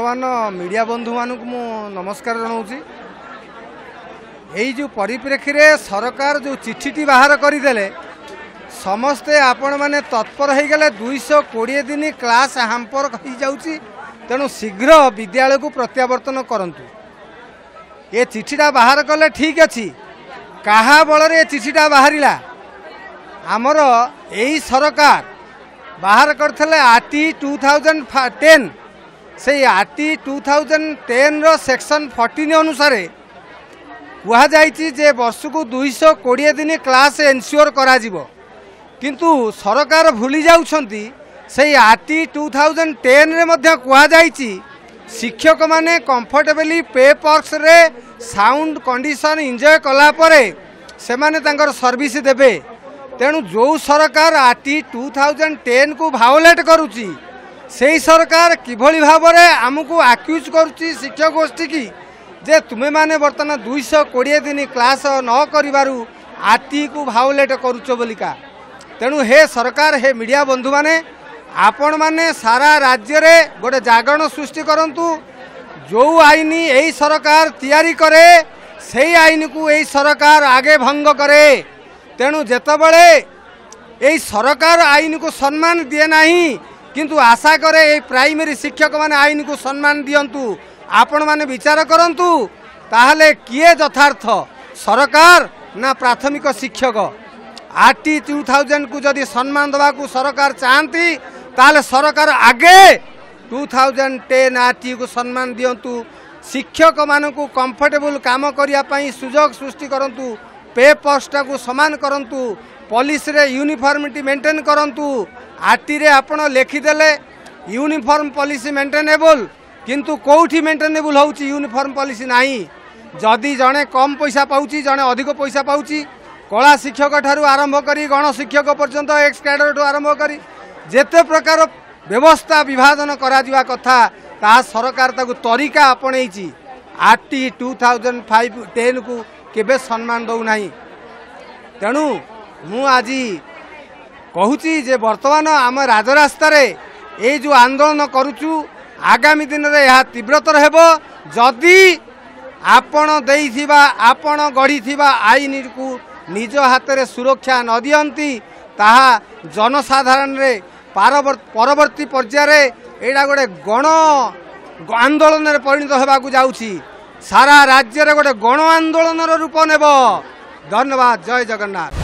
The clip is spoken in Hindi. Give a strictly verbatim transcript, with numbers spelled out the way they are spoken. वर्तमान मीडिया बंधु मानू नमस्कार जनाऊँ। यही जो परिप्रेक्षी रे सरकार जो चिठीटी बाहर करदे समस्ते आपण मैंने तत्पर हो गले दुईश कोड़े दिन क्लास हांपर हो जाऊँगी, तेणु शीघ्र विद्यालय को प्रत्यावर्तन करूँ। ये चिठीटा बाहर कले ठीक अच्छी, क्या बल चिठीटा बाहर आमर यही सरकार बाहर करते आरटी टू थाउजेंड टेन से RT two thousand ten section fourteen अनुसार कहुई जे वर्ष को दुईश कोड़े दिन क्लास एनसीओर करा जीवो, किंतु सरकार भूली जाउछंती से आरटी टू थाउजेंड टेन रे मध्य कहुई शिक्षक मैंने कंफर्टेबली पे पर्क्स रे साउंड कंडीशन एंजॉय कला परे से माने तांकर सर्विस देबे। तेणु जो सरकार आरटी टू थाउजेंड टेन को भावलेट करुची सेई सरकार किभली भावरे आमको आक्यूज करुची शिक्षक गोष्ठी की जे तुमे माने बर्तमान दुईश कोड़े दिन क्लास न करू आरटी को भावलेट करुच बोलिका। तेणु हे सरकार, हे मीडिया बंधु माने, आपण माने सारा राज्य रे गोटे जागरण सृष्टि करंतु। जो आईन यही सरकार तैयारी करे सेई आईन को यही सरकार आगे भंग करे। तेणु जेतबळे यही सरकार आईन को सम्मान दिए नाही, किंतु आशा करे ये प्राइमरी शिक्षक माने आईन को सम्मान दियंतु। आपण माने विचार करंतु ताहले किए यथार्थ, सरकार ना प्राथमिक शिक्षक? आरटी टू थाउजेंड को जदि सम्मान देवाकू सरकार चाहती ताले सरकार आगे टू थाउजेंड टेन आरटी को सम्मान दियंतु। शिक्षक मानक कंफर्टेबल काम करने सुजोग सृष्टि करंतु, पे पर्सटा को समान करंतु, पुलिस रे यूनिफॉर्मिटी मेंटेन करंतु। आरटी रे आपण लिखिदेले यूनिफॉर्म पॉलिसी मेंटेनेबल, किंतु कोठी मेंटेनेबल होउची यूनिफॉर्म पॉलिसी नाही। जदि जणे कम पैसा पाउची जणे अधिक पैसा पाउची, कला शिक्षक ठारू आरंभ करी गण शिक्षक पर्यंत एक्स कैडर ठू आरंभ करी जेते प्रकार व्यवस्था विभाजन करा जिवा कथा ता सरकार ताकू तरीका अपणैची। RT two thousand five ten को केबे सम्मान दो नाही। तेणु मु आजी कहूची जे वर्तमान आम राजरास्तार ए जो आंदोलन करूचु आगामी दिन रे यह तीव्रतर हेबो जदि आपण देइथिबा आपण गढ़ीथिबा आईन को निज हाथ सुरक्षा न दियंती ताहा जनसाधारण रे परवर्ती पर्याय एटा गोटे गण आंदोलन रे परिणत होबाकू जाउची। सारा राज्य रे गोटे गण आंदोलन रो रूप नेबो। धन्यवाद। जय जगन्नाथ।